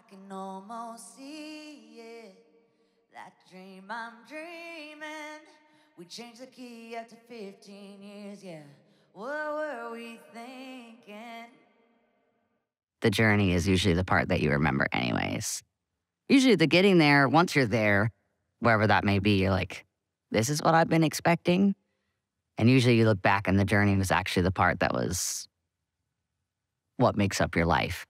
I can almost see it. That dream I'm dreaming. We changed the key after 15 years, yeah. What were we thinking? The journey is usually the part that you remember anyways. Usually the getting there, once you're there, wherever that may be, you're like, this is what I've been expecting. And usually you look back and the journey was actually the part that was what makes up your life.